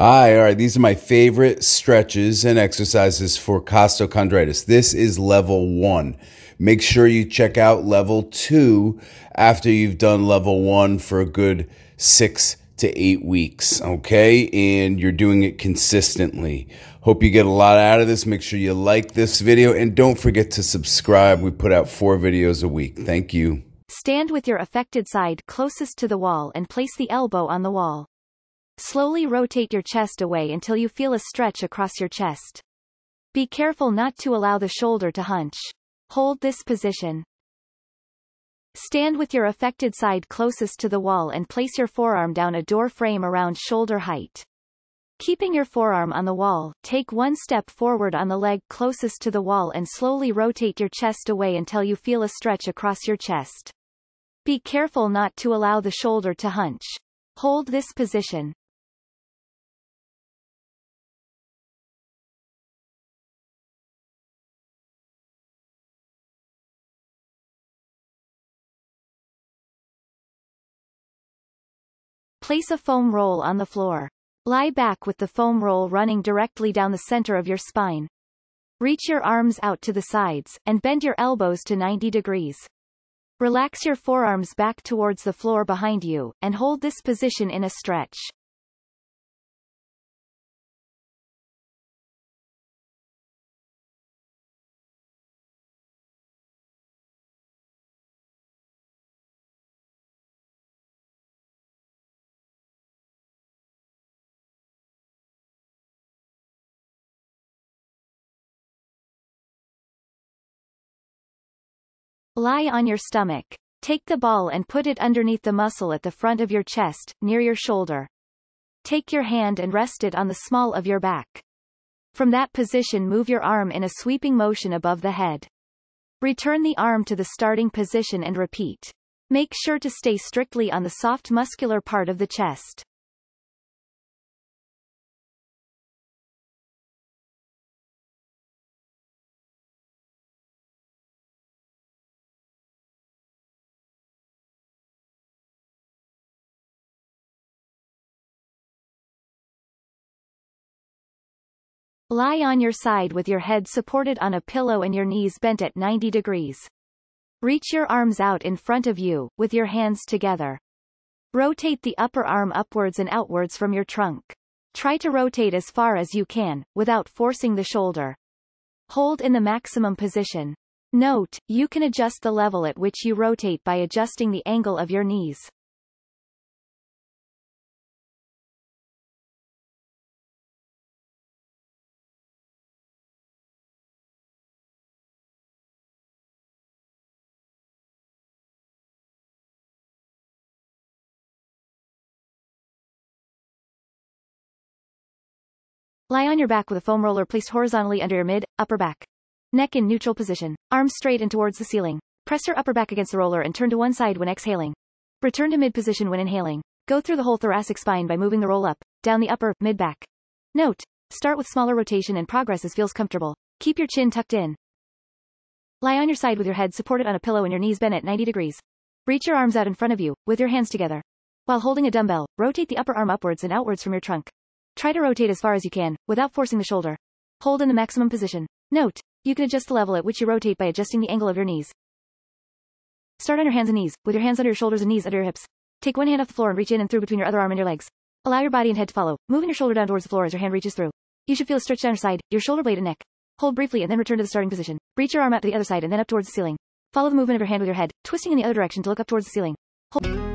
Hi, all right, these are my favorite stretches and exercises for costochondritis. This is level 1. Make sure you check out level 2 after you've done level 1 for a good 6 to 8 weeks, okay? And you're doing it consistently. Hope you get a lot out of this. Make sure you like this video and don't forget to subscribe. We put out 4 videos a week. Thank you. Stand with your affected side closest to the wall and place the elbow on the wall. Slowly rotate your chest away until you feel a stretch across your chest. Be careful not to allow the shoulder to hunch. Hold this position. Stand with your affected side closest to the wall and place your forearm down a door frame around shoulder height. Keeping your forearm on the wall, take one step forward on the leg closest to the wall and slowly rotate your chest away until you feel a stretch across your chest. Be careful not to allow the shoulder to hunch. Hold this position. Place a foam roll on the floor. Lie back with the foam roll running directly down the center of your spine. Reach your arms out to the sides, and bend your elbows to 90 degrees. Relax your forearms back towards the floor behind you, and hold this position in a stretch. Lie on your stomach. Take the ball and put it underneath the muscle at the front of your chest, near your shoulder. Take your hand and rest it on the small of your back. From that position, move your arm in a sweeping motion above the head. Return the arm to the starting position and repeat. Make sure to stay strictly on the soft muscular part of the chest. Lie on your side with your head supported on a pillow and your knees bent at 90 degrees. Reach your arms out in front of you, with your hands together. Rotate the upper arm upwards and outwards from your trunk. Try to rotate as far as you can, without forcing the shoulder. Hold in the maximum position. Note, you can adjust the level at which you rotate by adjusting the angle of your knees. Lie on your back with a foam roller placed horizontally under your mid-upper back. Neck in neutral position. Arms straight and towards the ceiling. Press your upper back against the roller and turn to one side when exhaling. Return to mid-position when inhaling. Go through the whole thoracic spine by moving the roll up, down the upper, mid-back. Note, start with smaller rotation and progress as feels comfortable. Keep your chin tucked in. Lie on your side with your head supported on a pillow and your knees bent at 90 degrees. Reach your arms out in front of you, with your hands together. While holding a dumbbell, rotate the upper arm upwards and outwards from your trunk. Try to rotate as far as you can, without forcing the shoulder. Hold in the maximum position. Note, you can adjust the level at which you rotate by adjusting the angle of your knees. Start on your hands and knees, with your hands under your shoulders and knees under your hips. Take one hand off the floor and reach in and through between your other arm and your legs. Allow your body and head to follow, moving your shoulder down towards the floor as your hand reaches through. You should feel a stretch down your side, your shoulder blade and neck. Hold briefly and then return to the starting position. Reach your arm out to the other side and then up towards the ceiling. Follow the movement of your hand with your head, twisting in the other direction to look up towards the ceiling. Hold.